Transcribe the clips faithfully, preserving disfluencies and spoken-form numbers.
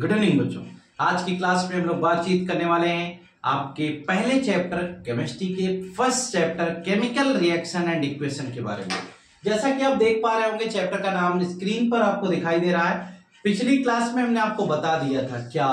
Good evening बच्चों, आज की क्लास में हम लोग बातचीत करने वाले हैं आपके पहले चैप्टर केमिस्ट्री के first chapter chemical reaction and equation के बारे में। जैसा कि आप देख पा रहे होंगे चैप्टर का नाम स्क्रीन पर आपको दिखाई दे रहा है। पिछली क्लास में हमने आपको बता दिया था क्या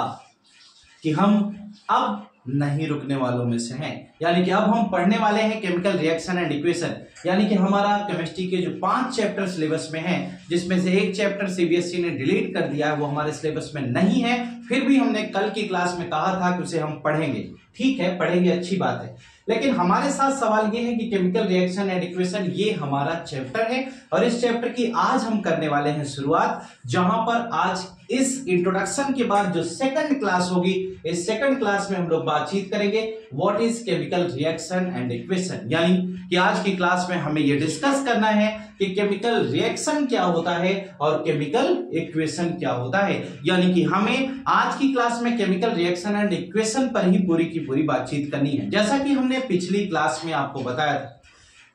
कि हम अब नहीं रुकने वालों में से हैं, यानी कि अब हम पढ़ने वाले हैं केमिकल रिएक्शन एंड इक्वेशन, यानी कि हमारा केमिस्ट्री के जो पांच चैप्टर सिलेबस में हैं, जिसमें से एक चैप्टर सीबीएसई ने डिलीट कर दिया है, वो हमारे सिलेबस में नहीं है। फिर भी हमने कल की क्लास में कहा था कि उसे हम पढ़ेंगे। ठीक है, पढ़ेंगे, अच्छी बात है, लेकिन हमारे साथ सवाल ये है कि केमिकल रिएक्शन एंड इक्वेशन ये हमारा चैप्टर है और इस चैप्टर की आज हम करने वाले हैं शुरुआत, जहां पर आज इस इंट्रोडक्शन के बाद जो सेकंड क्लास होगी, इस सेकंड क्लास में हम लोग बातचीत करेंगे what is chemical reaction and equation, यानी कि आज की क्लास में हमें ये डिस्कस करना है कि केमिकल रिएक्शन क्या होता है और केमिकल इक्वेशन क्या होता है। यानी कि हमें आज की क्लास में केमिकल रिएक्शन एंड इक्वेशन पर ही पूरी की पूरी बातचीत करनी है। जैसा कि हमने पिछली क्लास में आपको बताया था,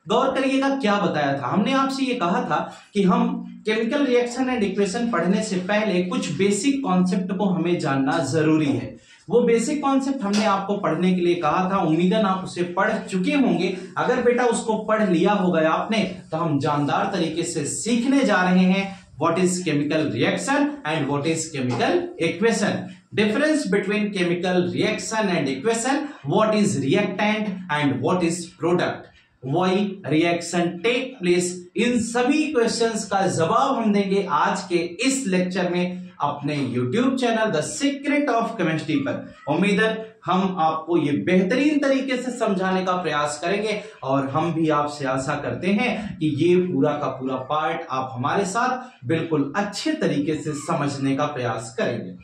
गौर करिएगा क्या बताया था, हमने आपसे ये कहा था कि हम केमिकल रिएक्शन एंड इक्वेशन पढ़ने से पहले कुछ बेसिक कॉन्सेप्ट को हमें जानना जरूरी है। वो बेसिक कॉन्सेप्ट हमने आपको पढ़ने के लिए कहा था, उम्मीदन आप उसे पढ़ चुके होंगे। अगर बेटा उसको पढ़ लिया होगा आपने तो हम जानदार तरीके से सीखने जा रहे हैं what is chemical reaction and what is chemical equation, difference between chemical reaction and equation, what is reactant and what is product, why reaction take place. इन सभी क्वेश्चंस का जवाब हम देंगे आज के इस लेक्चर में अपने YouTube channel the secret of chemistry पर। उम्मीद है हम आपको ये बेहतरीन तरीके से समझाने का प्रयास करेंगे और हम भी आपसे आशा करते हैं कि ये पूरा का पूरा पार्ट आप हमारे साथ बिल्कुल अच्छे तरीके से समझने का प्रयास करेंगे।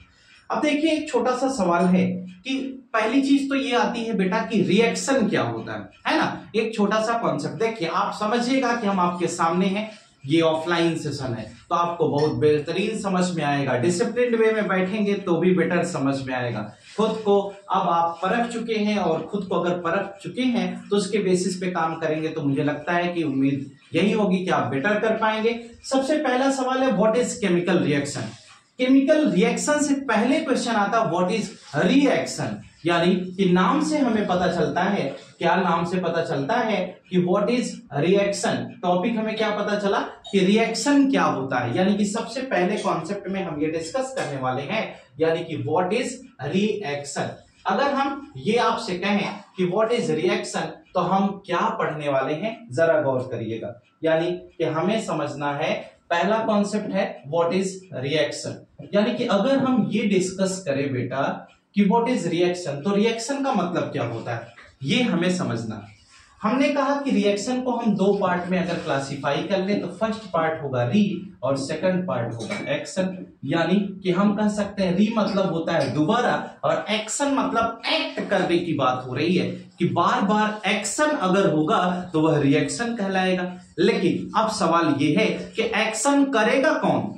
अब देखिए एक छोटा सा सवाल है कि पहली चीज तो ये आती है बेटा कि रिएक्शन क्या होता है, है ना। एक छोटा सा कॉन्सेप्ट देखिए, आप समझिएगा कि हम आपके सामने हैं, ये ऑफलाइन सेशन है तो आपको बहुत बेहतरीन समझ में आएगा, डिसिप्लिन वे में बैठेंगे तो भी बेटर समझ में आएगा। खुद को अब आप परख चुके हैं और खुद को अगर परख चुके हैं तो उसके बेसिस पे काम करेंगे तो मुझे लगता है कि उम्मीद यही होगी कि आप बेटर कर पाएंगे। सबसे पहला सवाल है what is chemical reaction. Chemical reaction से पहले क्वेश्चन आता व्हाट इज रिएक्शन, यानी कि नाम से हमें पता चलता है, क्या नाम से पता चलता है कि व्हाट इज रिएक्शन। टॉपिक हमें क्या पता चला कि रिएक्शन क्या होता है, यानी कि सबसे पहले कॉन्सेप्ट में हम ये डिस्कस करने वाले हैं, यानी कि व्हाट इज रिएक्शन। अगर हम ये आपसे कहें कि व्हाट इज रिएक्शन तो हम क्या पढ़ने वाले हैं, जरा गौर करिएगा। यानी कि हमें समझना है, पहला कॉन्सेप्ट है व्हाट इज रिएक्शन, यानी कि अगर हम ये डिस्कस करें बेटा कि व्हाट इज रिएक्शन तो रिएक्शन का मतलब क्या होता है ये हमें समझना। हमने कहा कि रिएक्शन को हम दो पार्ट में अगर क्लासिफाई कर लें तो फर्स्ट पार्ट होगा री और सेकंड पार्ट होगा एक्शन, यानी कि हम कह सकते हैं री मतलब होता है दोबारा और एक्शन मतलब एक्ट करने की बात हो रही है, कि बार बार एक्शन अगर होगा तो वह रिएक्शन कहलाएगा। लेकिन अब सवाल यह है कि एक्शन करेगा कौन,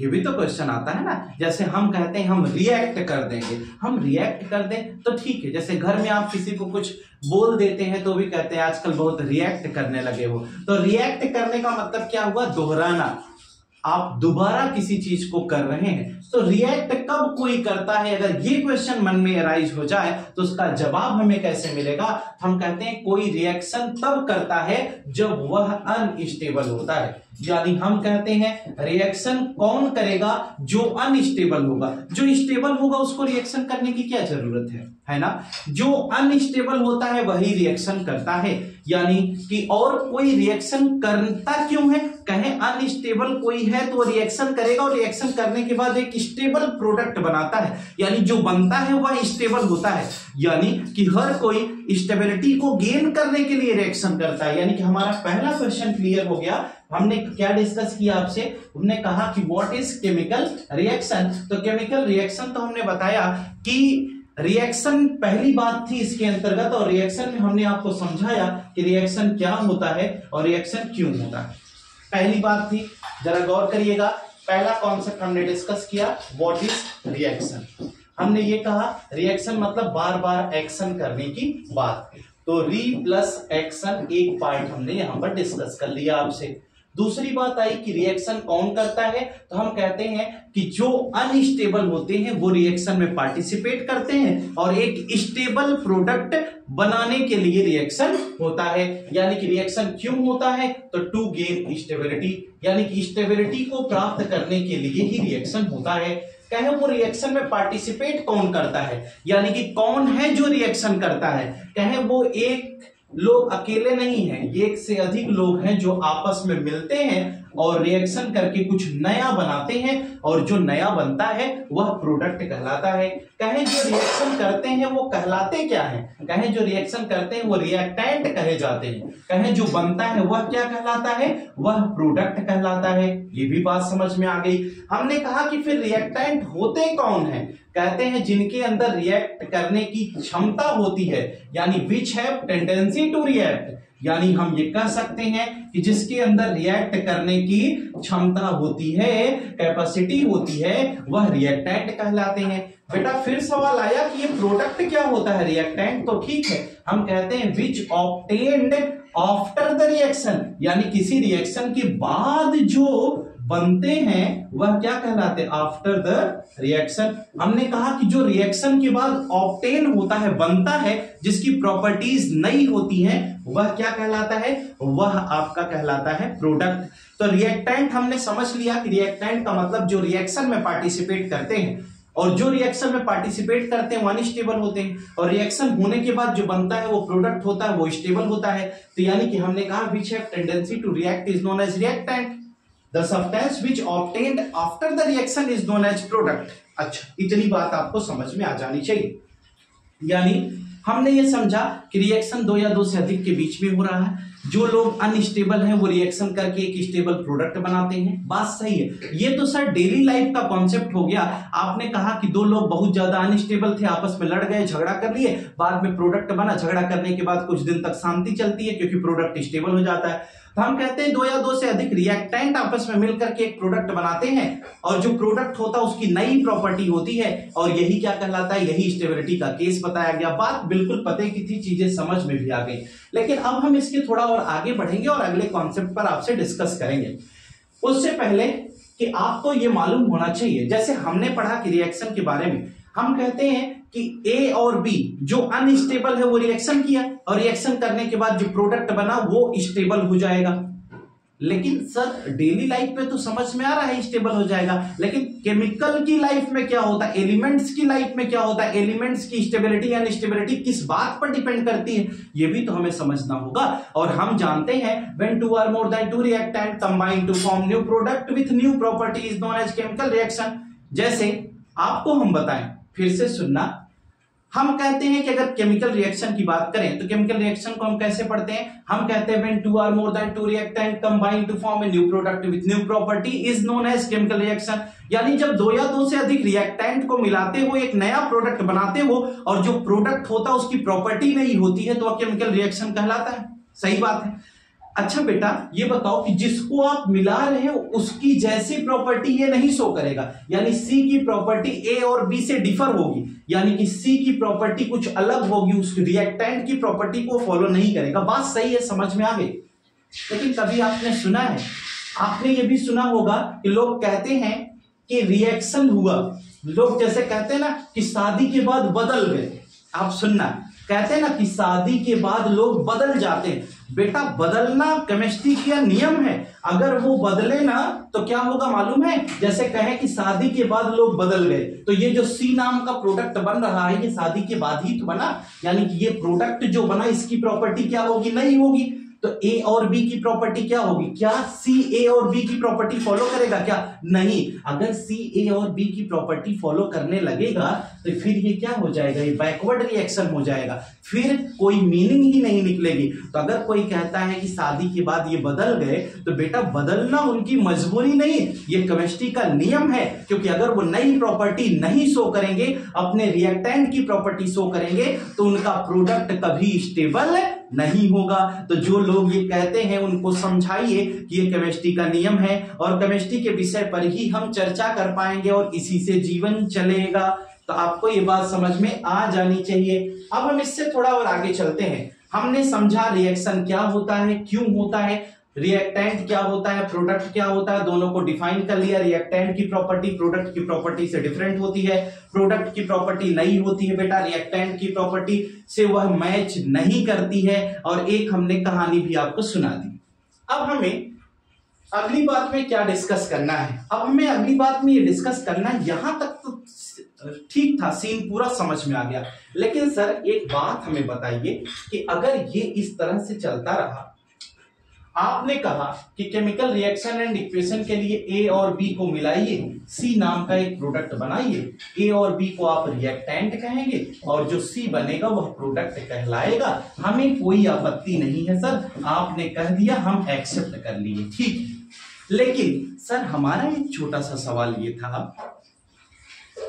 ये भी तो क्वेश्चन आता है ना। जैसे हम कहते हैं हम रिएक्ट कर देंगे, हम रिएक्ट कर दें तो ठीक है, जैसे घर में आप किसी को कुछ बोल देते हैं तो भी कहते हैं आजकल बहुत रिएक्ट करने लगे हो, तो रिएक्ट करने का मतलब क्या हुआ, दोहराना, आप दोबारा किसी चीज को कर रहे हैं। तो रिएक्ट कब कोई करता है, अगर ये क्वेश्चन मन में अराइज हो जाए तो उसका जवाब हमें कैसे मिलेगा, हम कहते हैं कोई रिएक्शन तब करता है जब वह अनस्टेबल होता है, यानी हम कहते हैं रिएक्शन कौन करेगा जो अनस्टेबल होगा, जो स्टेबल होगा उसको रिएक्शन करने की क्या जरूरत है, है ना। जो अनस्टेबल होता है वही रिएक्शन करता है, यानी कि और कोई रिएक्शन करता क्यों है, कहें अनस्टेबल कोई है तो रिएक्शन करेगा और रिएक्शन करने के बाद एक स्टेबल प्रोडक्ट बनाता है, यानी जो बनता है वह स्टेबल होता है, यानी कि हर कोई स्टेबिलिटी को गेन करने के लिए रिएक्शन करता है। यानी कि हमारा पहला क्वेश्चन क्लियर हो गया। हमने क्या डिस्कस किया आपसे, हमने कहा कि व्हाट इज केमिकल रिएक्शन। तो केमिकल रिएक्शन तो हमने बताया कि रिएक्शन पहली बात थी इसके अंतर्गत, और रिएक्शन में हमने आपको समझाया कि रिएक्शन क्या होता है और रिएक्शन क्यों होता है, पहली बात थी। जरा गौर करिएगा, पहला कॉन्सेप्ट हमने डिस्कस किया व्हाट इज रिएक्शन। हमने ये कहा रिएक्शन मतलब बार बार एक्शन करने की बात, तो री प्लस एक्शन एक पार्ट हमने यहां पर डिस्कस कर लिया आपसे। दूसरी बात आई कि रिएक्शन कौन करता है, तो हम कहते हैं कि जो अनस्टेबल होते हैं वो रिएक्शन में पार्टिसिपेट करते हैं और एक स्टेबल प्रोडक्ट बनाने के लिए रिएक्शन होता है। यानी कि रिएक्शन क्यों होता है, तो टू गेन स्टेबिलिटी, यानी कि स्टेबिलिटी को प्राप्त करने के लिए ही रिएक्शन होता है। कहे वो रिएक्शन में पार्टिसिपेट कौन करता है, यानी कि कौन है जो रिएक्शन करता है। कहे वो एक लोग अकेले नहीं हैं, एक से अधिक लोग हैं जो आपस में मिलते हैं और रिएक्शन करके कुछ नया बनाते हैं और जो नया बनता है वह प्रोडक्ट कहलाता है। कहें जो रिएक्शन करते हैं वो कहलाते क्या हैं, कहें जो रिएक्शन करते हैं वो रिएक्टेंट कहे जाते हैं। कहें जो बनता है वह क्या कहलाता है, वह प्रोडक्ट कहलाता है। ये भी बात समझ में आ गई। हमने कहा कि फिर रिएक्टेंट होते कौन है, कहते हैं जिनके अंदर रिएक्ट करने की क्षमता होती है, यानी which have tendency to react, यानी हम ये कह सकते हैं कि जिसके अंदर रिएक्ट करने की क्षमता होती है, कैपेसिटी होती है, वह रिएक्टेंट कहलाते हैं। बेटा फिर सवाल आया कि ये प्रोडक्ट क्या होता है, रिएक्टेंट तो ठीक है, हम कहते हैं which obtained after the reaction, यानी किसी रिएक्शन के बाद जो बनते हैं वह क्या कहलाते हैं, आफ्टर द रिएक्शन। हमने कहा कि जो रिएक्शन के बाद ऑब्टेन होता है, बनता है, जिसकी प्रॉपर्टीज नई होती हैं, वह क्या कहलाता है, वह आपका कहलाता है प्रोडक्ट। तो रिएक्टेंट हमने समझ लिया कि रिएक्टेंट का मतलब जो रिएक्शन में पार्टिसिपेट करते हैं, और जो रिएक्शन में पार्टिसिपेट करते हैं अनस्टेबल होते हैं, और रिएक्शन होने के बाद जो बनता है वो प्रोडक्ट होता है, वो स्टेबल होता है। तो यानी कि हमने कहा which have tendency to react is known as reactant, the substance which obtained after the reaction is known as product. अच्छा, इतनी बात आपको समझ में आ जानी चाहिए। यानी हमने ये समझा कि रिएक्शन दो या दो से अधिक के बीच में हो रहा है, जो लोग अनस्टेबल हैं वो रिएक्शन करके एक स्टेबल प्रोडक्ट बनाते हैं। बात सही है। ये तो सर डेली लाइफ का कॉन्सेप्ट हो गया। आपने कहा कि दो लोग बहुत ज्यादा अनस्टेबल थे, आपस में लड़ गए, झगड़ा कर लिए, बाद में प्रोडक्ट बना, झगड़ा करने के बाद कुछ दिन तक शांति चलती है क्योंकि प्रोडक्ट स्टेबल हो जाता है। तो हम कहते हैं दो या दो से अधिक रिएक्टेंट आपस में मिलकर के एक प्रोडक्ट बनाते हैं, और जो प्रोडक्ट होता है उसकी नई प्रॉपर्टी होती है, और यही क्या कहलाता है, यही स्टेबिलिटी का केस बताया गया। बात बिल्कुल पते की थी, चीजें समझ में भी आ गई, लेकिन अब हम इसके थोड़ा और आगे बढ़ेंगे और अगले कॉन्सेप्ट पर आपसे डिस्कस करेंगे। उससे पहले कि आपको ये मालूम होना चाहिए, जैसे हमने पढ़ा कि रिएक्शन के बारे में हम कहते हैं कि ए और बी जो अनस्टेबल है वो रिएक्शन किया, और रिएक्शन करने के बाद जो प्रोडक्ट बना वो स्टेबल हो जाएगा। लेकिन सर डेली लाइफ में तो समझ में आ रहा है स्टेबल हो जाएगा, लेकिन केमिकल की लाइफ में क्या होता है, एलिमेंट्स की लाइफ में क्या होता है, एलिमेंट्स की स्टेबिलिटी या अनस्टेबिलिटी किस बात पर डिपेंड करती है, ये भी तो हमें समझना होगा। और हम जानते हैं when two or more than two reactant combine to form new product with new property is known as chemical reaction. जैसे आपको हम बताएं, फिर से सुनना, हम कहते हैं कि अगर केमिकल रिएक्शन की बात करें तो केमिकल रिएक्शन को हम कैसे पढ़ते हैं, हम कहते हैं when two or more than two reactant combine to form a new product with new property is known as chemical reaction. यानी जब दो या दो से अधिक रिएक्टेंट को मिलाते हो, एक नया प्रोडक्ट बनाते हो, और जो प्रोडक्ट होता है उसकी प्रॉपर्टी नहीं होती है, तो वह केमिकल रिएक्शन कहलाता है। सही बात है। अच्छा बेटा ये बताओ कि जिसको आप मिला रहे हो उसकी जैसी प्रॉपर्टी ये नहीं शो करेगा, यानी सी की प्रॉपर्टी ए और बी से डिफर होगी, यानी कि सी की प्रॉपर्टी कुछ अलग होगी, उस रिएक्टेंट की प्रॉपर्टी को फॉलो नहीं करेगा। बात सही है, समझ में आ गई। लेकिन कभी आपने सुना है, आपने ये भी सुना होगा कि लोग कहते हैं कि रिएक्शन हुआ, लोग जैसे कहते हैं ना कि शादी के बाद बदल गए। आप सुनना, कहते हैं ना कि शादी के बाद लोग बदल जाते हैं। बेटा बदलना केमिस्ट्री का नियम है, अगर वो बदले ना तो क्या होगा मालूम है, जैसे कहें कि शादी के बाद लोग बदल गए, तो ये जो सी नाम का प्रोडक्ट बन रहा है ये शादी के बाद ही तो बना, यानी कि ये प्रोडक्ट जो बना इसकी प्रॉपर्टी क्या होगी, नहीं होगी। तो ए और बी की प्रॉपर्टी क्या होगी, क्या सी ए और बी की प्रॉपर्टी फॉलो करेगा क्या, नहीं। अगर सी ए और बी की प्रॉपर्टी फॉलो करने लगेगा तो फिर ये क्या हो जाएगा, ये बैकवर्ड रिएक्शन हो जाएगा, फिर कोई मीनिंग ही नहीं निकलेगी। तो अगर कोई कहता है कि शादी के बाद ये बदल गए, तो बेटा बदलना उनकी मजबूरी नहीं, ये केमिस्ट्री का नियम है, क्योंकि अगर वो नई प्रॉपर्टी नहीं शो करेंगे, अपने रिएक्टेंट की प्रॉपर्टी शो करेंगे, तो उनका प्रोडक्ट कभी स्टेबल नहीं होगा। तो जो लोग ये कहते हैं उनको समझाइए कि ये केमिस्ट्री का नियम है, और केमिस्ट्री के विषय पर ही हम चर्चा कर पाएंगे और इसी से जीवन चलेगा। तो आपको ये बात समझ में आ जानी चाहिए। अब हम इससे थोड़ा और आगे चलते हैं। हमने समझा रिएक्शन क्या होता है, क्यों होता है, रिएक्टेंट क्या होता है, प्रोडक्ट क्या होता है, दोनों को डिफाइन कर लिया। रिएक्टेंट की प्रॉपर्टी प्रोडक्ट की प्रॉपर्टी से डिफरेंट होती है, प्रोडक्ट की प्रॉपर्टी नहीं होती है बेटा, रिएक्टेंट की प्रॉपर्टी से वह मैच नहीं करती है। और एक हमने कहानी भी आपको सुना दी। अब हमें अगली बात में क्या डिस्कस करना है, अब हमें अगली बात में ये डिस्कस करना है। यहां तक तो ठीक था, सीन पूरा समझ में आ गया, लेकिन सर एक बात हमें बताइए कि अगर ये इस तरह से चलता रहा, आपने कहा कि केमिकल रिएक्शन एंड इक्वेशन के लिए ए और बी को मिलाइए, सी नाम का एक प्रोडक्ट बनाइए, ए और बी को आप रिएक्टेंट कहेंगे और जो सी बनेगा वह प्रोडक्ट कहलाएगा, हमें कोई आपत्ति नहीं है सर, आपने कह दिया, हम एक्सेप्ट कर लिए, ठीक है। लेकिन सर हमारा एक छोटा सा सवाल ये था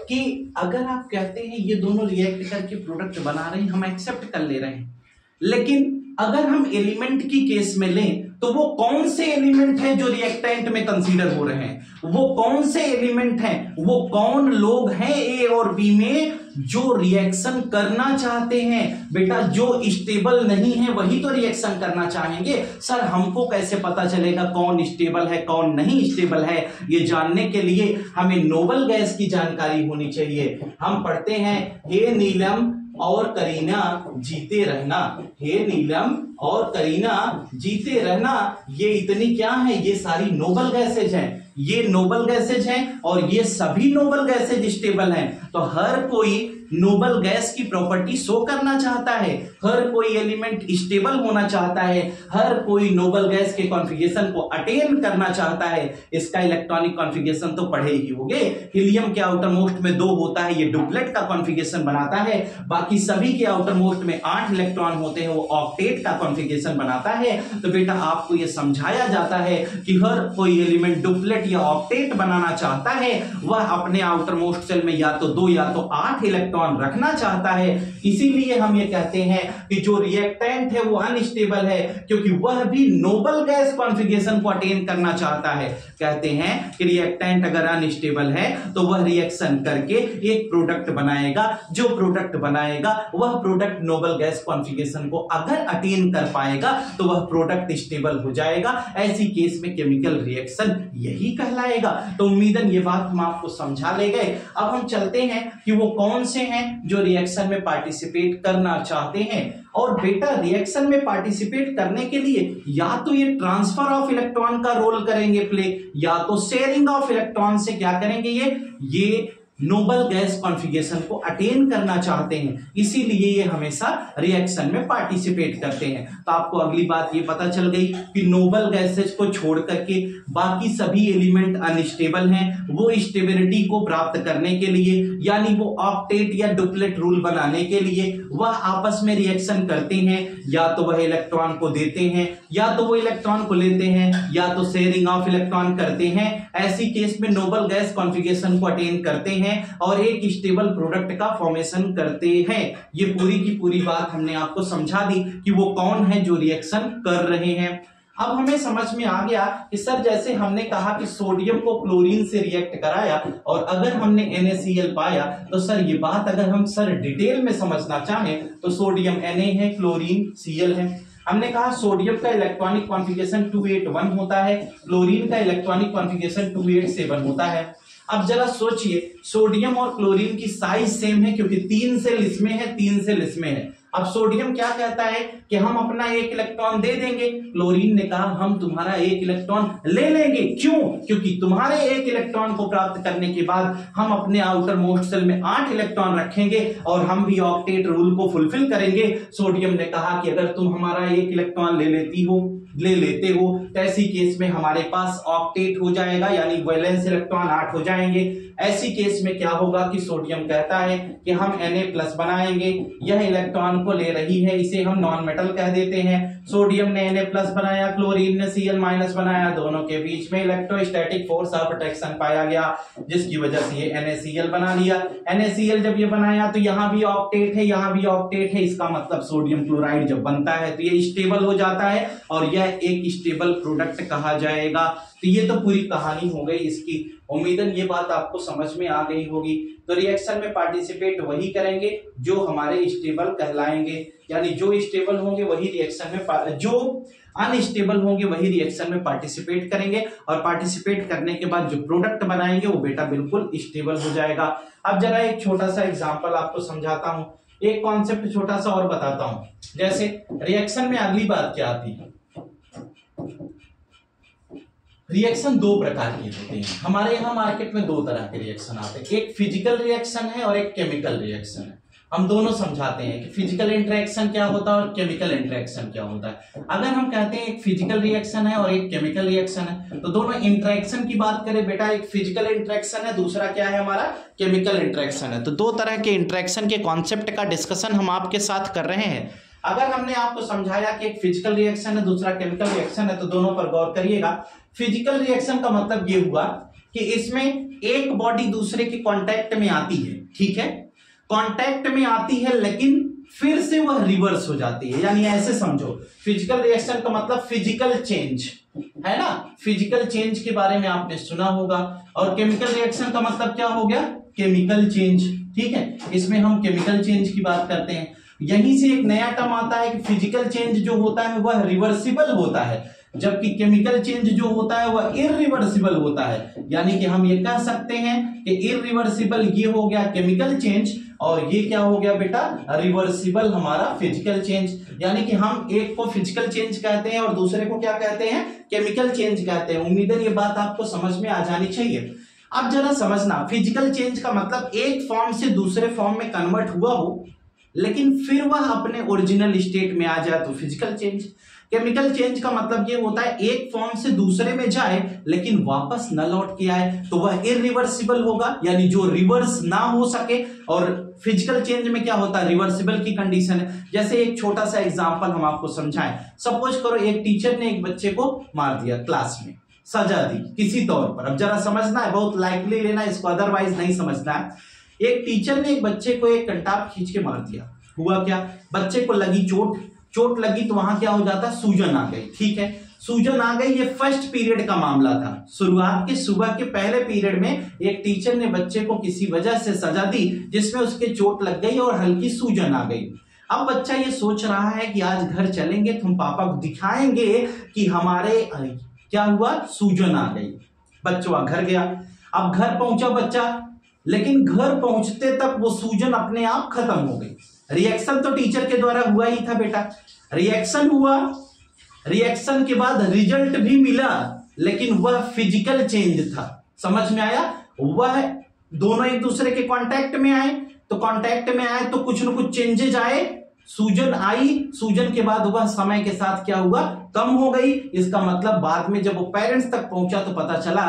कि अगर आप कहते हैं ये दोनों रिएक्ट करके प्रोडक्ट बना रहे हैं, हम एक्सेप्ट कर ले रहे हैं, लेकिन अगर हम एलिमेंट की केस में लें तो वो कौन से एलिमेंट हैं जो रिएक्टेंट में कंसीडर हो रहे हैं, वो कौन से एलिमेंट हैं, वो कौन लोग हैं ए और बी में जो रिएक्शन करना चाहते हैं। बेटा जो स्टेबल नहीं है वही तो रिएक्शन करना चाहेंगे। सर हमको कैसे पता चलेगा कौन स्टेबल है कौन नहीं स्टेबल है, ये जानने के लिए हमें नोबल गैस की जानकारी होनी चाहिए। हम पढ़ते हैं हे नीलम और करीना जीते रहना, हे नीलम और करीना जीते रहना, ये इतनी क्या है, ये सारी नोबल गैसेज हैं, ये नोबल गैसेज हैं और ये सभी नोबल गैसेज स्टेबल हैं। तो हर कोई नोबल गैस की प्रॉपर्टी शो करना चाहता है, हर कोई एलिमेंट स्टेबल होना चाहता है, हर कोई नोबल गैस के कॉन्फ़िगरेशन को अटेन करना चाहता है। इसका इलेक्ट्रॉनिक कॉन्फ़िगरेशन तो पढ़े ही होंगे, हीलियम के आउटर मोस्ट में दो होता है, ये डुप्लेट का कॉन्फ़िगरेशन बनाता है, बाकी सभी के आउटर मोस्ट में आठ इलेक्ट्रॉन होते हैं, वो ऑक्टेट का कॉन्फ़िगरेशन बनाता है। तो बेटा आपको ये समझाया जाता है कि हर कोई एलिमेंट डुप्लेट या ऑक्टेट बनाना चाहता है, वह अपने आउटर मोस्ट सेल में या तो दो या तो आठ इलेक्ट्रॉन रखना चाहता है। इसीलिए हम ये कहते हैं कि जो रिएक्टेंट है वो अनस्टेबल है, क्योंकि वह भी नोबल गैस कॉन्फ़िगरेशन को अटेन करना चाहता है। कहते हैं कि रिएक्टेंट अगर अनस्टेबल है तो वह रिएक्शन करके एक प्रोडक्ट बनाएगा, जो प्रोडक्ट बनाएगा वह प्रोडक्ट नोबल गैस कॉन्फ़िगरेशन को अगर अटेन कर पाएगा तो वह प्रोडक्ट स्टेबल हो जाएगा। ऐसी केस में केमिकल रिएक्शन यही कहलाएगा। तो उम्मीदन ये बात हम आपको समझा ले गए। अब हम चलते हैं कि वो कौन से हैं जो रिएक्शन में पार्टिसिपेट करना चाहते हैं। और बेटा रिएक्शन में पार्टिसिपेट करने के लिए या तो ये ट्रांसफर ऑफ इलेक्ट्रॉन का रोल करेंगे प्ले, या तो शेयरिंग ऑफ इलेक्ट्रॉन से क्या करेंगे, ये ये नोबल गैस कॉन्फ़िगरेशन को अटेन करना चाहते हैं, इसीलिए ये हमेशा रिएक्शन में पार्टिसिपेट करते हैं। तो आपको अगली बात ये पता चल गई कि नोबल गैसेज को छोड़ करके बाकी सभी एलिमेंट अनस्टेबल हैं। वो स्टेबिलिटी को प्राप्त करने के लिए, यानी वो ऑक्टेट या डुप्लेट रूल बनाने के लिए, वह आपस में रिएक्शन करते हैं, या तो वह इलेक्ट्रॉन को देते हैं, या तो वो इलेक्ट्रॉन को लेते हैं, या तो शेयरिंग ऑफ इलेक्ट्रॉन करते हैं। ऐसी केस में नोबल गैस कॉन्फ़िगरेशन को अटेन करते हैं और एक स्टेबल प्रोडक्ट का फॉर्मेशन करते हैं। ये पूरी की पूरी बात हमने आपको समझा दी कि वो कौन है जो रिएक्शन कर रहे हैं। अब हमें समझ में आ गया कि सर जैसे हमने कहा कि सोडियम को क्लोरीन से रिएक्ट कराया और अगर हमने NaCl पाया, तो सर ये बात अगर हम सर डिटेल में समझना चाहें तो सोडियम Na है, क्लोरीन Cl है। हमने कहा सोडियम का electronic configuration two eight one होता है, क्लोरीन का electronic configuration two eight seven होता है। अब जरा सोचिए, सोडियम और क्लोरीन की साइज सेम है क्योंकि तीन सेल इसमें है, तीन सेल इसमें है। अब सोडियम क्या कहता है कि हम अपना एक इलेक्ट्रॉन दे देंगे, क्लोरीन ने कहा हम तुम्हारा एक इलेक्ट्रॉन ले लेंगे। क्यों? क्योंकि तुम्हारे एक इलेक्ट्रॉन को प्राप्त करने के बाद हम अपने आउटर मोस्ट सेल में आठ इलेक्ट्रॉन रखेंगे और हम भी ऑक्टेट रूल को फुलफिल करेंगे। सोडियम ने कहा कि अगर तुम हमारा एक इलेक्ट्रॉन ले लेती हो ले लेते हो तो ऐसी केस में हमारे पास ऑक्टेट हो जाएगा, यानी वैलेंस इलेक्ट्रॉन आठ हो जाएंगे। ऐसी केस में क्या होगा कि सोडियम कहता है कि हम Na प्लस बनाएंगे, यह इलेक्ट्रॉन को ले रही है, इसे हम नॉन मेटल कह देते हैं। सोडियम ने Na प्लस बनाया, क्लोरीन ने Cl माइनस बनाया, दोनों के बीच में इलेक्ट्रोस्टैटिक फोर्स और प्रोटेक्शन पाया गया, जिसकी वजह से ये NaCl बना लिया। NaCl जब ये बनाया तो यहाँ भी ऑक्टेट है, यहाँ भी ऑक्टेट है, इसका मतलब सोडियम क्लोराइड जब बनता है तो ये स्टेबल हो जाता है और यह एक स्टेबल प्रोडक्ट कहा जाएगा। तो ये तो पूरी कहानी हो गई इसकी। उम्मीदन ये बात आपको समझ में आ गई होगी। तो रिएक्शन में पार्टिसिपेट वही करेंगे जो हमारे स्टेबल कहलाएंगे, यानी जो स्टेबल होंगे वही रिएक्शन में, जो अनस्टेबल होंगे, वही रिएक्शन में पार्टिसिपेट करेंगे और पार्टिसिपेट करने के बाद जो प्रोडक्ट बनाएंगे वो बेटा बिल्कुल स्टेबल हो जाएगा। अब जरा एक छोटा सा एग्जाम्पल आपको समझाता हूँ, एक कॉन्सेप्ट छोटा सा और बताता हूं। जैसे रिएक्शन में अगली बात क्या आती है, रिएक्शन दो प्रकार के होते हैं हमारे यहाँ मार्केट में, दो तरह के रिएक्शन आते हैं, एक फिजिकल रिएक्शन है और एक केमिकल रिएक्शन है। हम दोनों समझाते हैं कि फिजिकल इंटरेक्शन क्या होता है और केमिकल इंटरेक्शन क्या होता है। अगर हम कहते हैं एक फिजिकल रिएक्शन है और एक केमिकल रिएक्शन है तो दोनों इंटरेक्शन की बात करें बेटा, एक फिजिकल इंटरेक्शन है, दूसरा क्या है हमारा केमिकल इंटरेक्शन है। तो दो तरह के इंटरेक्शन के कॉन्सेप्ट का डिस्कशन हम आपके साथ कर रहे हैं। अगर हमने आपको समझाया कि एक फिजिकल रिएक्शन है दूसरा केमिकल रिएक्शन है तो दोनों पर गौर करिएगा। फिजिकल रिएक्शन का मतलब ये हुआ कि इसमें एक बॉडी दूसरे के कॉन्टैक्ट में आती है, ठीक है, कॉन्टैक्ट में आती है लेकिन फिर से वह रिवर्स हो जाती है। यानी ऐसे समझो फिजिकल रिएक्शन का मतलब फिजिकल चेंज है ना, फिजिकल चेंज के बारे में आपने सुना होगा। और केमिकल रिएक्शन का मतलब क्या हो गया, केमिकल चेंज, ठीक है, इसमें हम केमिकल चेंज की बात करते हैं। यहीं से एक नया टर्म आता है कि फिजिकल चेंज जो होता है वह रिवर्सिबल होता है, जबकि केमिकल चेंज जो होता है वह इरिवर्सिबल होता है। यानी कि हम ये कह सकते हैं कि इरिवर्सिबल ये हो गया केमिकल चेंज और ये क्या हो गया बेटा, रिवर्सिबल हमारा फिजिकल चेंज। यानी कि हम एक को फिजिकल चेंज कहते हैं और दूसरे को क्या कहते हैं, केमिकल चेंज कहते हैं। उम्मीद है ये बात आपको समझ में आ जानी चाहिए। अब जरा समझना, फिजिकल चेंज का मतलब एक फॉर्म से दूसरे फॉर्म में कन्वर्ट हुआ हो लेकिन फिर वह अपने ओरिजिनल स्टेट में आ जाए तो फिजिकल चेंज। केमिकल चेंज का मतलब ये होता है एक फॉर्म से दूसरे में जाए लेकिन वापस न लौट के आए तो वह इरिवर्सिबल होगा, यानी जो रिवर्स ना हो सके। और फिजिकल चेंज में क्या होता है, रिवर्सिबल की कंडीशन है। जैसे एक छोटा सा एग्जांपल हम आपको समझाएं, सपोज करो एक टीचर ने एक बच्चे को मार दिया क्लास में, सजा दी किसी तौर पर। अब जरा समझना है, बहुत लाइटली लेना इसको, अदरवाइज नहीं समझना है। एक टीचर ने एक बच्चे को एक कंटाप खींच के मार दिया, हुआ क्या, बच्चे को लगी चोट, चोट लगी तो वहां क्या हो जाता है, सूजन आ गई, ठीक है, सूजन आ गई। ये फर्स्ट पीरियड का मामला था, शुरुआत के सुबह के पहले पीरियड में एक टीचर ने बच्चे को किसी वजह से सजा दी जिसमें उसके चोट लग गई और हल्की सूजन आ गई। अब बच्चा ये सोच रहा है कि आज घर चलेंगे तो हम पापा को दिखाएंगे कि हमारे क्या हुआ, सूजन आ गई। बच्चा घर गया, अब घर पहुंचा बच्चा, लेकिन घर पहुंचते तक वो सूजन अपने आप खत्म हो गई। रिएक्शन तो टीचर के द्वारा हुआ ही था बेटा, रिएक्शन हुआ, रिएक्शन के बाद रिजल्ट भी मिला लेकिन वह फिजिकल चेंज था। समझ में आया, वह दोनों एक दूसरे के कांटेक्ट में आए तो कांटेक्ट में आए तो कुछ न कुछ चेंजेज आए, सूजन आई, सूजन के बाद वह समय के साथ क्या हुआ, कम हो गई। इसका मतलब बाद में जब वो पेरेंट्स तक पहुंचा तो पता चला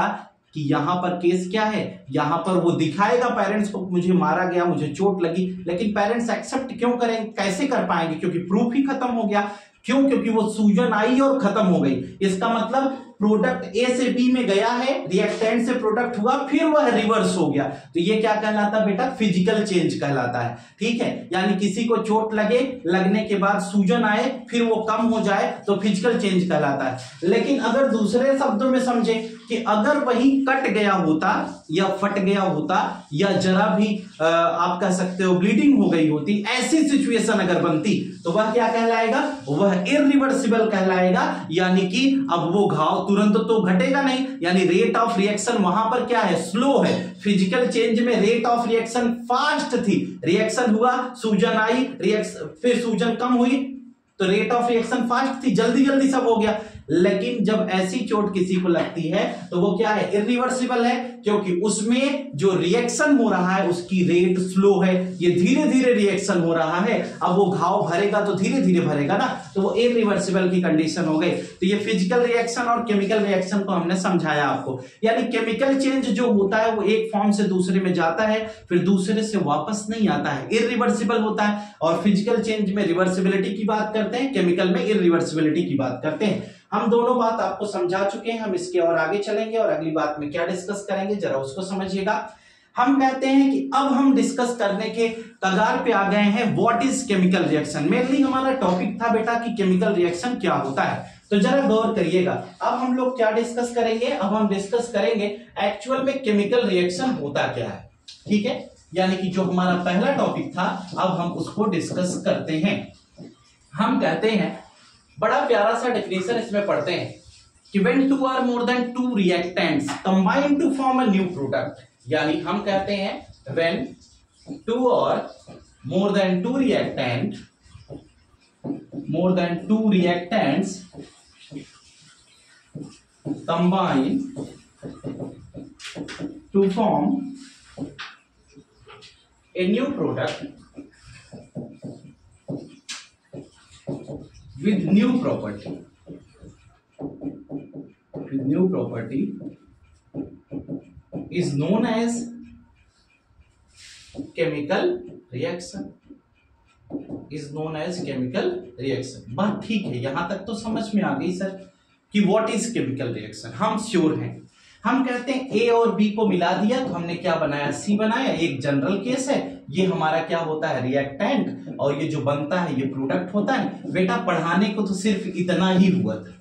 कि यहां पर केस क्या है, यहां पर वो दिखाएगा पेरेंट्स को मुझे मारा गया, मुझे चोट लगी, लेकिन पेरेंट्स एक्सेप्ट क्यों करें, कैसे कर पाएंगे, क्योंकि प्रूफ ही खत्म हो गया। क्यों, क्योंकि वो सूजन आई और खत्म हो गई। इसका मतलब प्रोडक्ट ए से बी में गया है, रिएक्टेंट से प्रोडक्ट हुआ, फिर वह रिवर्स हो गया, तो ये क्या कहलाता है बेटा, फिजिकल चेंज कहलाता है, ठीक है। यानी किसी को चोट लगे, लगने के बाद सूजन आए, फिर वो कम हो जाए तो फिजिकल चेंज कहलाता है। लेकिन अगर दूसरे शब्दों में समझे कि अगर वही कट गया होता या फट गया होता या जरा भी आ, आप कह सकते हो ब्लीडिंग हो गई होती, ऐसी सिचुएशन अगर बनती तो वह क्या कहलाएगा, वह इरिवर्सिबल कहलाएगा। यानी कि अब वो घाव तुरंत तो घटेगा नहीं, यानी रेट ऑफ रिएक्शन वहां पर क्या है, स्लो है। फिजिकल चेंज में रेट ऑफ रिएक्शन फास्ट थी, रिएक्शन हुआ, सूजन आई, रिएक्शन फिर सूजन कम हुई तो रेट ऑफ रिएक्शन फास्ट थी, जल्दी जल्दी सब हो गया। लेकिन जब ऐसी चोट किसी को लगती है तो वो क्या है, इरिवर्सिबल है, क्योंकि उसमें जो रिएक्शन हो रहा है उसकी रेट स्लो है, ये धीरे धीरे रिएक्शन हो रहा है। अब वो घाव भरेगा तो धीरे धीरे भरेगा ना, तो वो इरिवर्सिबल की कंडीशन हो गई। तो ये फिजिकल रिएक्शन और केमिकल रिएक्शन को हमने समझाया आपको। यानी केमिकल चेंज जो होता है वो एक फॉर्म से दूसरे में जाता है फिर दूसरे से वापस नहीं आता है, इरिवर्सिबल होता है। और फिजिकल चेंज में रिवर्सिबिलिटी की बात करते हैं, केमिकल में इरिवर्सिबिलिटी की बात करते हैं। हम दोनों बात आपको समझा चुके हैं, हम इसके और आगे चलेंगे और अगली बात में क्या डिस्कस करेंगे जरा उसको समझिएगा। हम कहते हैं कि अब हम डिस्कस करने के कगार पे आ गए हैं, what is chemical reaction. Mainly हमारा टॉपिक था बेटा कि केमिकल रिएक्शन क्या होता है, तो जरा गौर करिएगा। अब हम लोग क्या डिस्कस करेंगे, अब हम डिस्कस करेंगे एक्चुअल में केमिकल रिएक्शन होता क्या है, ठीक है। यानी कि जो हमारा पहला टॉपिक था अब हम उसको डिस्कस करते हैं। हम कहते हैं बड़ा प्यारा सा डेफिनेशन इसमें पढ़ते हैं कि when two or more than two reactants combine to form a new product, यानी हम कहते हैं when two or more than two reactants, combine to form a new product with new property. Is known as chemical reaction is known as chemical reaction। बात ठीक है, यहां तक तो समझ में आ गई सर कि what is chemical reaction। हम श्योर हैं, हम कहते हैं A और B को मिला दिया तो हमने क्या बनाया, C बनाया। एक जनरल केस है, ये हमारा क्या होता है रिएक्टेंट, और ये जो बनता है ये प्रोडक्ट होता है। बेटा पढ़ाने को तो सिर्फ इतना ही हुआ था,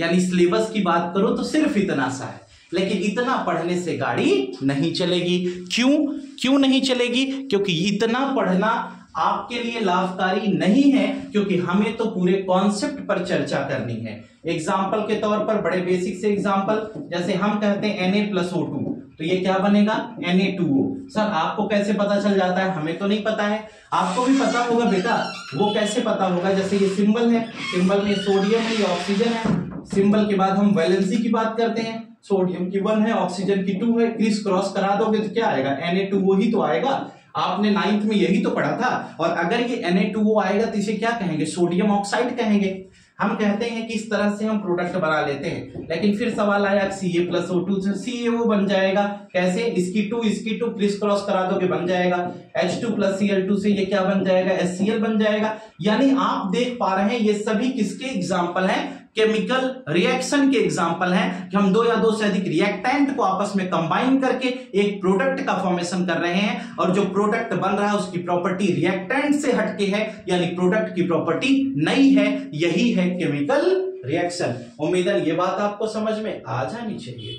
यानी सिलेबस की बात करो तो सिर्फ इतना सा है, लेकिन इतना पढ़ने से गाड़ी नहीं चलेगी। क्यों क्यों नहीं चलेगी, क्योंकि इतना पढ़ना आपके लिए लाभकारी नहीं है, क्योंकि हमें तो पूरे कॉन्सेप्ट पर चर्चा करनी है। एग्जाम्पल के तौर पर बड़े बेसिक से एग्जाम्पल, जैसे हम कहते हैं Na प्लस ओ टू तो ये क्या बनेगा N A two O. Sir आपको कैसे पता चल जाता है, हमें तो नहीं पता है, आपको भी पता होगा बेटा। वो कैसे पता होगा, जैसे ये सिंबल है, सिंबल में सोडियम है, ये ऑक्सीजन है। सिंबल के बाद हम वैलेंसी की बात करते हैं, सोडियम की वन है, ऑक्सीजन की टू है, क्रिस क्रॉस करा दोगे तो क्या आएगा एन ए टू ओ ही तो आएगा। आपने नाइन्थ में यही तो पढ़ा था। और अगर ये एन ए टू ओ आएगा तो इसे क्या कहेंगे, सोडियम ऑक्साइड कहेंगे। हम कहते हैं कि इस तरह से हम प्रोडक्ट बना लेते हैं। लेकिन फिर सवाल आया सी ए प्लस ओ टू, सी ए वो बन जाएगा कैसे, इसकी टू इसकी टू क्रिस क्रॉस करा दोगे बन जाएगा H two plus C L two से ये क्या बन जाएगा एस सी एल बन जाएगा। यानी आप देख पा रहे हैं ये सभी किसके एग्जाम्पल हैं, केमिकल रिएक्शन के एग्जाम्पल हैं कि हम दो या दो से अधिक रिएक्टेंट को आपस में कंबाइन करके एक प्रोडक्ट का फॉर्मेशन कर रहे हैं, और जो प्रोडक्ट बन रहा है उसकी प्रॉपर्टी रिएक्टेंट से हटके है, यानी प्रोडक्ट की प्रॉपर्टी नई है। यही है केमिकल रिएक्शन। उम्मीदन ये बात आपको समझ में आ जानी चाहिए।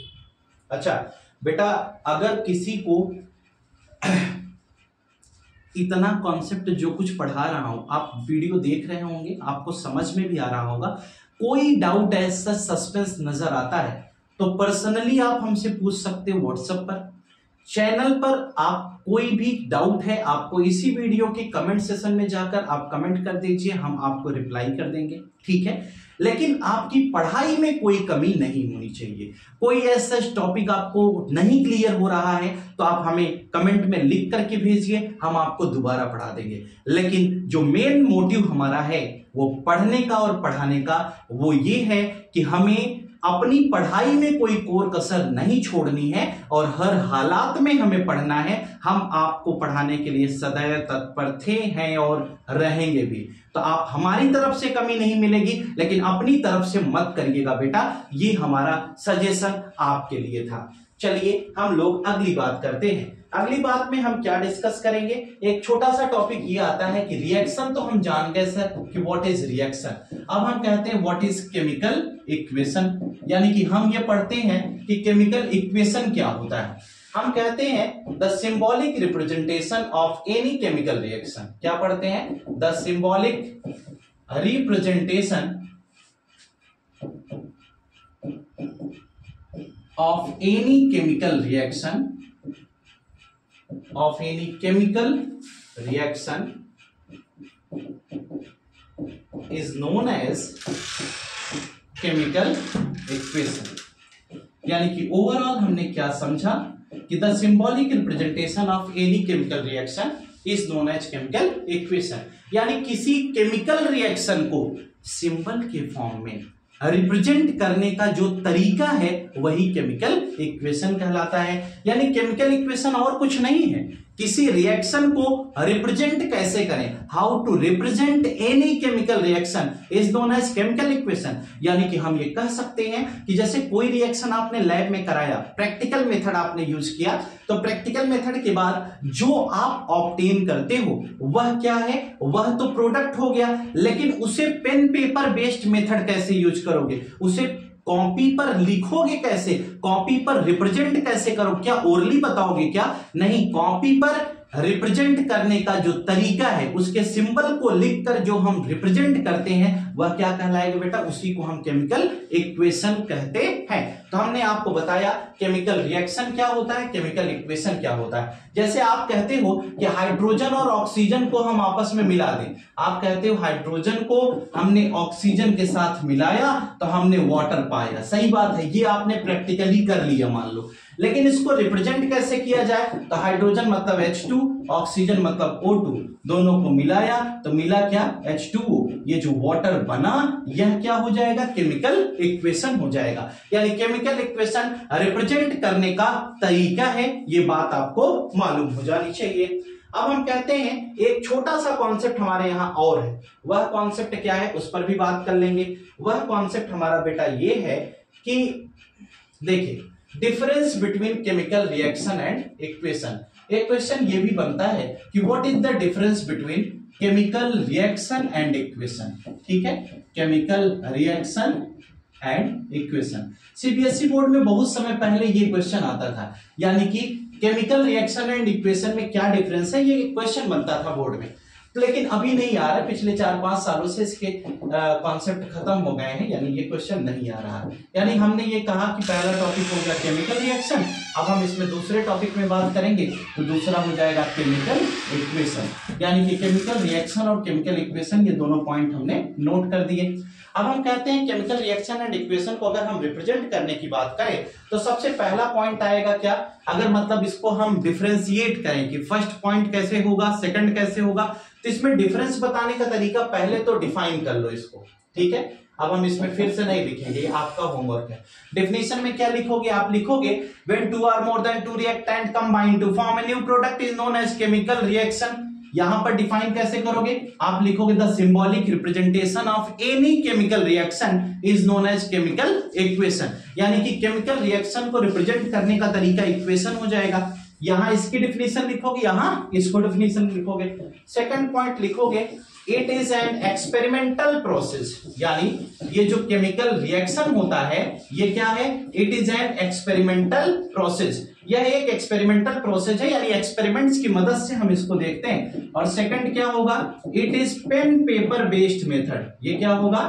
अच्छा बेटा, अगर किसी को इतना कॉन्सेप्ट जो कुछ पढ़ा रहा हूं, आप वीडियो देख रहे होंगे, आपको समझ में भी आ रहा होगा, कोई डाउट है, सच सस्पेंस नजर आता है तो पर्सनली आप हमसे पूछ सकते हो व्हाट्सएप पर, चैनल पर। आप कोई भी डाउट है आपको इसी वीडियो के कमेंट सेशन में जाकर आप कमेंट कर दीजिए, हम आपको रिप्लाई कर देंगे, ठीक है। लेकिन आपकी पढ़ाई में कोई कमी नहीं होनी चाहिए। कोई ऐसा टॉपिक आपको नहीं क्लियर हो रहा है तो आप हमें कमेंट में लिख करके भेजिए, हम आपको दोबारा पढ़ा देंगे। लेकिन जो मेन मोटिव हमारा है वो पढ़ने का और पढ़ाने का, वो ये है कि हमें अपनी पढ़ाई में कोई कोर कसर नहीं छोड़नी है और हर हालात में हमें पढ़ना है। हम आपको पढ़ाने के लिए सदैव तत्पर थे, हैं और रहेंगे भी। तो आप हमारी तरफ से कमी नहीं मिलेगी, लेकिन अपनी तरफ से मत करिएगा बेटा। ये हमारा सजेशन आपके लिए था। चलिए हम लोग अगली बात करते हैं। अगली बात में हम क्या डिस्कस करेंगे, एक छोटा सा टॉपिक ये आता है कि रिएक्शन तो हम जान गए सर कि व्हाट इज रिएक्शन। अब हम कहते हैं व्हाट इज केमिकल इक्वेशन, यानी कि हम ये पढ़ते हैं कि केमिकल इक्वेशन क्या होता है। हम कहते हैं the symbolic representation of any chemical reaction. क्या पढ़ते हैं, the symbolic representation of any chemical reaction of any chemical reaction is known as chemical equation। यानी कि ओवरऑल हमने क्या समझा कि the symbolic representation of any chemical reaction is known as chemical equation, यानी किसी केमिकल रिएक्शन को symbol के फॉर्म में रिप्रेजेंट करने का जो तरीका है वही केमिकल इक्वेशन कहलाता है। यानी केमिकल इक्वेशन और कुछ नहीं है, किसी रिएक्शन को रिप्रेजेंट कैसे करें, how to represent any chemical reaction is known as chemical equation. यानी कि हम ये कह सकते हैं कि जैसे कोई रिएक्शन आपने लैब में कराया, प्रैक्टिकल मेथड आपने यूज किया, तो प्रैक्टिकल मेथड के बाद जो आप ऑब्टेन करते हो वह क्या है, वह तो प्रोडक्ट हो गया। लेकिन उसे पेन पेपर बेस्ड मेथड कैसे यूज करोगे, उसे कॉपी पर लिखोगे कैसे, कॉपी पर रिप्रेजेंट कैसे करोगे, क्या ओरली बताओगे, क्या नहीं, कॉपी पर रिप्रेजेंट करने का जो तरीका है, उसके सिंबल को लिखकर जो हम रिप्रेजेंट करते हैं वह क्या कहलाएगा बेटा, उसी को हम केमिकल इक्वेशन कहते हैं। तो हमने आपको बताया केमिकल रिएक्शन क्या होता है, केमिकल इक्वेशन क्या होता है। जैसे आप कहते हो कि हाइड्रोजन और ऑक्सीजन को हम आपस में मिला दें, आप कहते हो हाइड्रोजन को हमने ऑक्सीजन के साथ मिलाया तो हमने वाटर पाया, सही बात है, ये आपने प्रैक्टिकली कर लिया मान लो। लेकिन इसको रिप्रेजेंट कैसे किया जाए, तो हाइड्रोजन मतलब H टू, ऑक्सीजन मतलब O टू, दोनों को मिलाया तो मिला क्या, H टू O। ये जो वाटर बना यह क्या हो जाएगा, केमिकल इक्वेशन हो जाएगा। यानी केमिकल इक्वेशन रिप्रेजेंट करने का तरीका है, ये बात आपको मालूम हो जानी चाहिए। अब हम कहते हैं एक छोटा सा कॉन्सेप्ट हमारे यहाँ और है, वह कॉन्सेप्ट क्या है उस पर भी बात कर लेंगे। वह कॉन्सेप्ट हमारा बेटा ये है कि देखिए difference between chemical reaction and equation. एक क्वेश्चन ये भी बनता है कि what is the difference between chemical reaction and equation, ठीक है, chemical reaction and equation. CBSE board में बहुत समय पहले ये क्वेश्चन आता था, यानी कि केमिकल रिएक्शन एंड इक्वेशन में क्या डिफरेंस है, ये क्वेश्चन बनता था बोर्ड में। लेकिन अभी नहीं आ रहा, पिछले चार पांच सालों से इसके कॉन्सेप्ट खत्म हो गए हैं, यानी ये क्वेश्चन नहीं आ रहा। यानी हमने ये कहा कि पहला टॉपिक हो गया केमिकल रिएक्शन, अब हम इसमें दूसरे टॉपिक में बात करेंगे तो दूसरा हो जाएगा केमिकल इक्वेशन। यानी कि केमिकल रिएक्शन और केमिकल इक्वेशन ये दोनों पॉइंट हमने नोट कर दिए। अब हम कहते हैं केमिकल रिएक्शन एंड इक्वेशन को अगर हम रिप्रेजेंट करने की बात करें तो सबसे पहला पॉइंट आएगा क्या, अगर मतलब इसको हम डिफरेंशिएट करें कि फर्स्ट पॉइंट कैसे होगा, सेकंड कैसे होगा, तो इसमें डिफरेंस बताने का तरीका पहले तो डिफाइन कर लो इसको, ठीक है। अब हम इसमें फिर से नहीं लिखेंगे, आपका होमवर्क है। डेफिनेशन में क्या लिखोगे, आप लिखोगे when two or more than two reactant combine to form a new product is known as chemical reaction. यहां पर डिफाइन कैसे करोगे, आप लिखोगे the symbolic representation of any chemical reaction is known as chemical equation. यानी कि chemical reaction को represent करने का तरीका इक्वेशन हो जाएगा। यहां इसकी डिफिनेशन लिखोगे, यहां इसको डिफिनेशन लिखोगे। सेकंड पॉइंट लिखोगे it is an experimental process, यानी ये जो केमिकल रिएक्शन होता है ये क्या है, it is an experimental process, यह एक एक्सपेरिमेंटल प्रोसेस है, यानी एक्सपेरिमेंट्स की मदद से हम इसको देखते हैं। और सेकंड क्या होगा, it is pen paper based method, ये क्या होगा,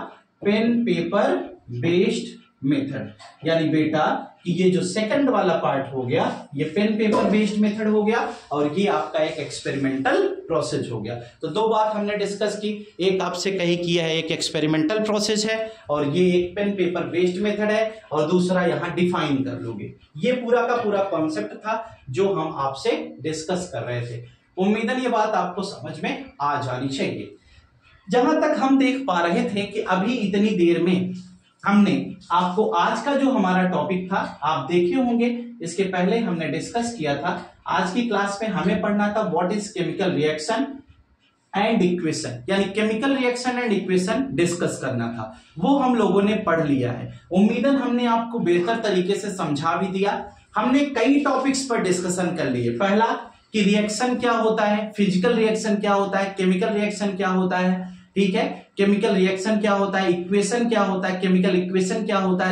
पेन पेपर बेस्ड मेथड। यानी बेटा कि ये जो सेकंड वाला पार्ट हो गया ये पेन पेपर बेस्ड मेथड हो गया और ये आपका एक एक्सपेरिमेंटल प्रोसेस हो गया। तो दो बात हमने डिस्कस की, एक आपसे कही किया है एक एक्सपेरिमेंटल प्रोसेस है और ये एक पेन पेपर बेस्ड मेथड है, और दूसरा यहाँ डिफाइन कर लोगे। ये पूरा का पूरा कॉन्सेप्ट था जो हम आपसे डिस्कस कर रहे थे। उम्मीदन ये बात आपको समझ में आ जानी चाहिए। जहां तक हम देख पा रहे थे कि अभी इतनी देर में हमने आपको आज का जो हमारा टॉपिक था, आप देखे होंगे इसके पहले हमने डिस्कस किया था। आज की क्लास में हमें पढ़ना था what is chemical reaction and equation, यानी chemical reaction and equation discuss करना था, वो हम लोगों ने पढ़ लिया है। उम्मीदन हमने आपको बेहतर तरीके से समझा भी दिया। हमने कई टॉपिक्स पर डिस्कशन कर लिए, पहला कि रिएक्शन क्या होता है, फिजिकल रिएक्शन क्या होता है, केमिकल रिएक्शन क्या होता है, ठीक है, केमिकल रिएक्शन क्या होता है, इक्वेशन क्या होता है, केमिकल इक्वेशन क्या होता है।